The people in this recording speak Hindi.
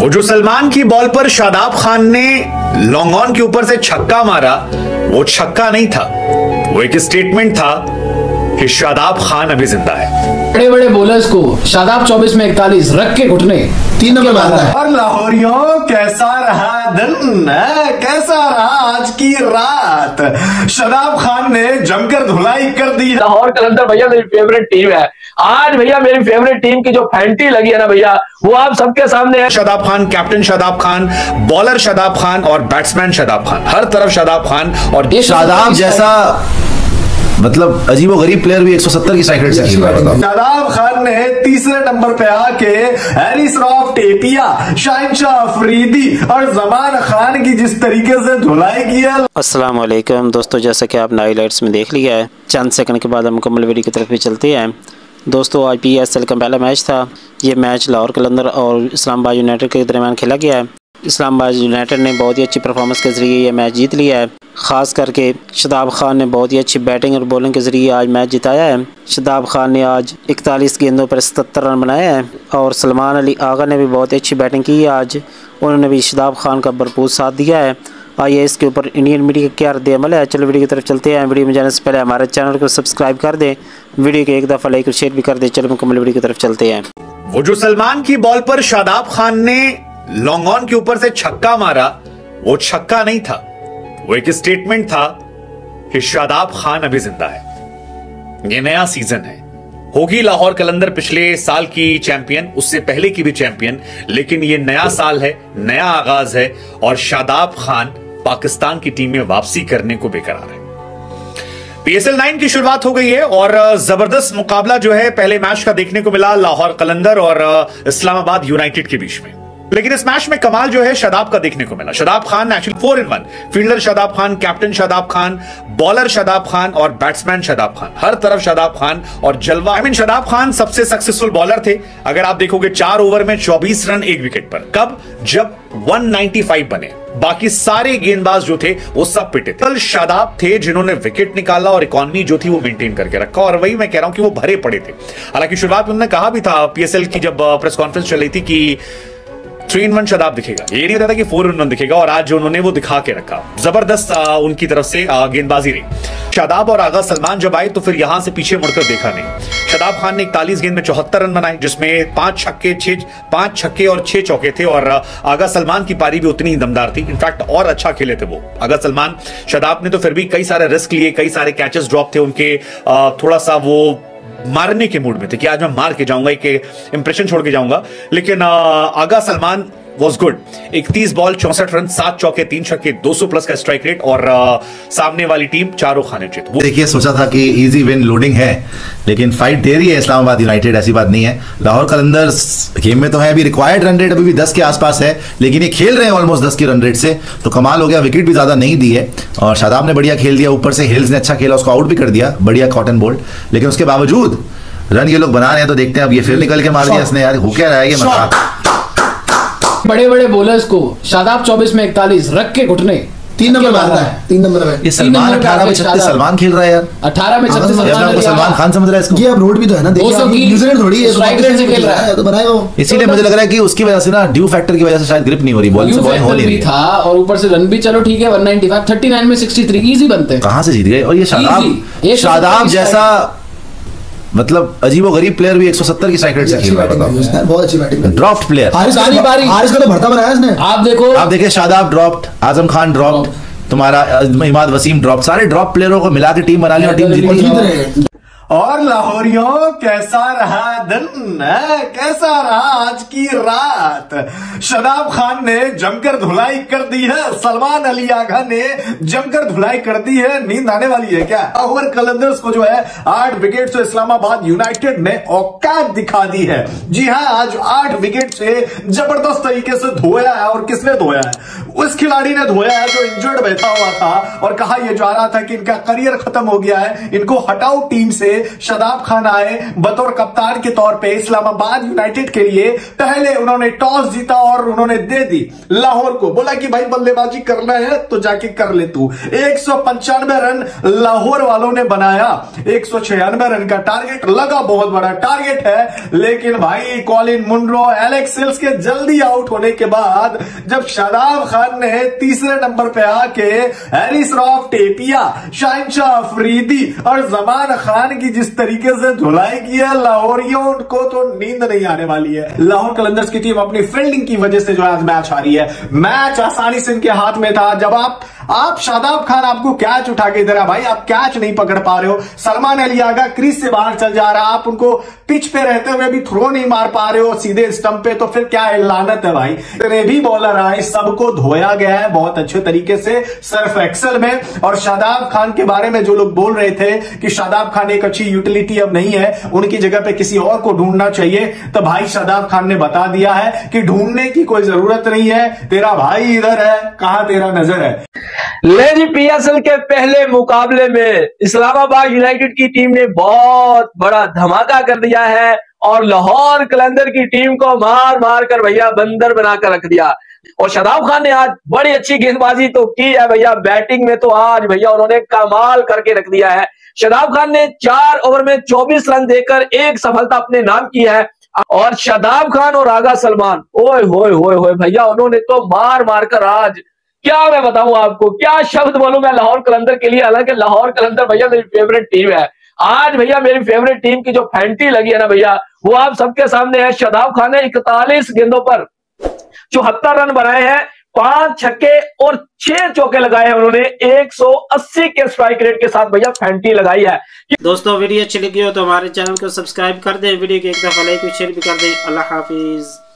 वो जो सलमान की बॉल पर शादाब खान ने लॉन्ग ऑन के ऊपर से छक्का मारा, वो छक्का नहीं था, वो एक स्टेटमेंट था कि शादाब खान अभी जिंदा है। बड़े बड़े बॉलर्स को शादाब 24 में 41 रख के घुटने 3 ओवर मारता है। और लाहौरियों, कैसा रहा दिन, कैसा रहा आज की रात? शादाब खान ने जमकर धुलाई कर दी। लाहौर कलंदर भैया मेरी फेवरेट टीम है। आज भैया मेरी फेवरेट टीम की जो फैंटी लगी है ना भैया, वो आप सबके सामने है। शादाब खान, कैप्टन शादाब खान, बॉलर शादाब खान और बैट्समैन शादाब खान, हर तरफ शादाब खान। और ये शादाब जैसा मतलब अजीबो गरीब प्लेयर भी 170 की साइकिल से खेल रहा था। शादाब खान ने तीसरे नंबर पे आके हैरिस रौफ, टेपिया, शाहीन शाह अफरीदी और जमान खान की जिस तरीके से धुलाई किया। अस्सलाम वालेकुम दोस्तों, जैसा कि आपने हाईलाइट्स में देख लिया है, चंद सेकंड के बाद हम मुकम्मल वीडियो की तरफ भी चलते हैं। दोस्तों आज PSL का पहला मैच था। ये मैच लाहौर कलंदर और इस्लामाबाद यूनाइटेड के दरमियान खेला गया है। इस्लामाबाद यूनाइटेड ने बहुत ही अच्छी परफॉर्मेंस के जरिए यह मैच जीत लिया है। ख़ास करके शादाब खान ने बहुत ही अच्छी बैटिंग और बॉलिंग के जरिए आज मैच जिताया है। शादाब खान ने आज 41 गेंदों पर 77 रन बनाए हैं। और सलमान अली आगा ने भी बहुत अच्छी बैटिंग की है। आज उन्होंने भी शादाब खान का भरपूर साथ दिया है। आइए इसके ऊपर इंडियन मीडिया का क्या रद्द अमल है, चलो वीडियो की तरफ चलते हैं। वीडियो में जाने से पहले हमारे चैनल को सब्सक्राइब कर दें, वीडियो को एक दफ़ा लाइक और शेयर भी कर दें। चलो मुकम्मल वीडियो की तरफ चलते हैं। वो जो सलमान की बॉल पर शादाब खान ने लॉन्ग ऑन के ऊपर से छक्का मारा, वो छक्का नहीं था, वो एक स्टेटमेंट था कि शादाब खान अभी जिंदा है। ये नया सीजन है, होगी लाहौर कलंदर पिछले साल की चैंपियन, उससे पहले की भी चैंपियन, लेकिन ये नया साल है, नया आगाज है और शादाब खान पाकिस्तान की टीम में वापसी करने को बेकरार है। PSL 9 की शुरुआत हो गई है और जबरदस्त मुकाबला जो है पहले मैच का देखने को मिला लाहौर कलंदर और इस्लामाबाद यूनाइटेड के बीच में। लेकिन इस मैच में कमाल जो है शादाब का देखने को मिला। Shadab Khan actually 4 in 1, fielder Shadab Khan, captain Shadab Khan, bowler Shadab Khan और बैट्समैन शादाब खान, हर तरफ शादाब खान और जलवा। शादाब खान सबसे सक्सेसफुल बॉलर थे। अगर आप देखोगे 4 ओवर में 24 रन 1 विकेट पर, कब? जब 195 बने। बाकी सारे गेंदबाज जो थे वो सब पिटे थे। शादाब थे जिन्होंने विकेट निकाला और इकोनॉमी जो थी वो मेंटेन करके रखा और वही मैं कह रहा हूं कि वो भरे पड़े थे। हालांकि शुरुआत में उन्होंने कहा भी था PSL की जब प्रेस कॉन्फ्रेंस चल रही थी कि 3 इन 1 शादाब दिखेगा, ये नहीं होता था कि 4 इन 1 दिखेगा और आज जो उन्होंने वो दिखा के रखा। जबरदस्त उनकी तरफ से गेंदबाजी रही। शादाब और आगा सलमान जब आए तो फिर यहां से पीछे मुड़कर देखा नहीं। शादाब खान ने 41 गेंद में 74 रन बनाए, जिसमें 5 छक्के और 6 चौके थे और आगा सलमान की पारी भी उतनी ही दमदार थी। इनफैक्ट और अच्छा खेले थे वो आगा सलमान। शादाब ने तो फिर भी कई सारे रिस्क लिए, कई सारे कैचेस ड्रॉप थे उनके। थोड़ा सा वो मारने के मूड में थे कि आज मैं मार के जाऊंगा, एक इंप्रेशन छोड़ के जाऊंगा। लेकिन Agha Salman was good. 31 ball 64 run, 7 चौके, 3 छक्के, 200+ का स्ट्राइक रेट और सामने वाली टीम चारों खाने चित। देखिए, सोचा था कि इजी विन लोडिंग है, लेकिन फाइट दे रही है इस्लामाबाद यूनाइटेड, ऐसी बात नहीं है। लाहौर कलंदर्स गेम में तो है, अभी रिक्वायर्ड रन रेट अभी भी 10 के आसपास है, लेकिन ये खेल रहे हैं ऑलमोस्ट 10 की रन रेट से, तो कमाल हो गया। विकेट भी ज्यादा नहीं दी है और शादाब ने बढ़िया खेल दिया, ऊपर से हिल्स ने अच्छा खेला, उसको आउट भी कर दिया, बढ़िया कॉटन बॉल। लेकिन उसके बावजूद रन ये लोग बना रहे हैं, तो देखते हैं अब ये फिर निकल के मार दिया इसने। यार हो क्या रहा है ये मजाक। बड़े बड़े बॉलर्स को शादाब 24 में 41 रख के घुटने 3 नंबर मारता है। 3 नंबर पे सलमान 18 में 36 सलमान खेल रहा है यार। 18 में 36 सलमान खान समझ रहा है इसको। ये अब रोड भी तो है ना, देखिए न्यूजीलैंड थोड़ी है, स्ट्राइक रेट से खेल रहा है तो बनाएगा। इसीलिए मुझे लग रहा है कि उसकी वजह से ना, ड्यू फैक्टर की वजह से शायद ग्रिप नहीं हो रही, बॉल से बॉल हो नहीं रही था और ऊपर से रन भी। चलो ठीक है, 195 39 में 63 इजी बनते हैं, कहां से जीत गए। और ये शादाब जैसा मतलब अजीबो गरीब प्लेयर भी 170 की साइकिल से खेल रहा था। बहुत अच्छी बैटिंग, ड्रॉप्ड प्लेयर हारिस को तो भरता बनाया इसने। आप देखिए शादाब ड्रॉप्ड, आजम खान ड्रॉप्ड, तुम्हारा इमाद वसीम ड्रॉप, सारे ड्रॉप प्लेयरों को मिला के टीम बना ली और टीम जीती। और लाहौरियों, कैसा रहा दिन, कैसा रहा आज की रात? शादाब खान ने जमकर धुलाई कर दी है, सलमान अली आगा ने जमकर धुलाई कर दी है। नींद आने वाली है क्या? लाहौर कलंदर्स को जो है 8 विकेट से इस्लामाबाद यूनाइटेड ने औकात दिखा दी है। जी हाँ, आज 8 विकेट से जबरदस्त तरीके से धोया है। और किसने धोया है? उस खिलाड़ी ने धोया है जो इंजर्ड बैठा हुआ था और कहा यह जा रहा था कि इनका करियर खत्म हो गया है, इनको हटाओ टीम से, शदाब खान आए बतौर कप्तान के तौर पे इस्लामाबाद यूनाइटेड के लिए। पहले उन्होंने टॉस जीता और उन्होंने दे दी लाहौर को, बोला कि भाई बल्लेबाजी करना है तो जाके कर ले तू। 195 रन लाहौर वालों ने बनाया, 196 रन का टारगेट लगा, बहुत बड़ा टारगेट है। लेकिन भाई कॉलिन मुंड्रो, एलेक्स हिल्स के जल्दी आउट होने के बाद जब शादाब खान ने तीसरे नंबर पे आके हैरिस रऊफ, टेपिया, शाहीन शाह अफरीदी और जमान खान की जिस तरीके से धुलाई की है, लाहौरियों को तो नींद नहीं आने वाली है। लाहौर कलंदर्स की टीम अपनी फील्डिंग की वजह से जो आज मैच आ रही है, मैच आसानी से इनके हाथ में था। जब आप शादाब खान आपको कैच उठा के दे रहा, भाई आप कैच नहीं पकड़ पा रहे हो। सलमान अली आगा क्रीज से बाहर चल जा रहा, आप उनको पिच पे रहते हुए भी थ्रो नहीं मार पा रहे हो सीधे स्टंप पे, तो फिर क्या लानत है भाई। तेरे भी बॉलर आए, सबको धोया गया है बहुत अच्छे तरीके से सर्फ एक्सल में। और शादाब खान के बारे में जो लोग बोल रहे थे कि शादाब खान एक अच्छी यूटिलिटी अब नहीं है, उनकी जगह पे किसी और को ढूंढना चाहिए, तो भाई शादाब खान ने बता दिया है कि ढूंढने की कोई जरूरत नहीं है, तेरा भाई इधर है, कहां तेरा नजर है। ले जी, पीएसएल के पहले मुकाबले में इस्लामाबाद यूनाइटेड की टीम ने बहुत बड़ा धमाका कर दिया है और लाहौर कलंदर की टीम को मार मार कर भैया बंदर बनाकर रख दिया। और शादाब खान ने आज बड़ी अच्छी गेंदबाजी तो की है भैया, बैटिंग में तो आज भैया उन्होंने कमाल करके रख दिया है। शादाब खान ने 4 ओवर में 24 रन देकर एक सफलता अपने नाम की है। और शादाब खान और आगा सलमान, ओए होए होए होए भैया, उन्होंने तो मार मार कर आज, क्या मैं बताऊं आपको, क्या शब्द बोलूं मैं लाहौर कलंदर के लिए। हालांकि लाहौर कलंदर भैया मेरी फेवरेट टीम है, आज भैया मेरी फेवरेट टीम की जो फैंटी लगी है ना भैया, वो आप सबके सामने है। शादाब खान ने 41 गेंदों पर 74 रन बनाए हैं, 5 छक्के और 6 चौके लगाए हैं उन्होंने, 180 के स्ट्राइक रेट के साथ भैया फैंटी लगाई है। दोस्तों वीडियो अच्छी लगी हो तो हमारे चैनल को सब्सक्राइब कर दें, वीडियो को एक दफा लाइक और शेयर भी कर दें। अल्लाह हाफिज।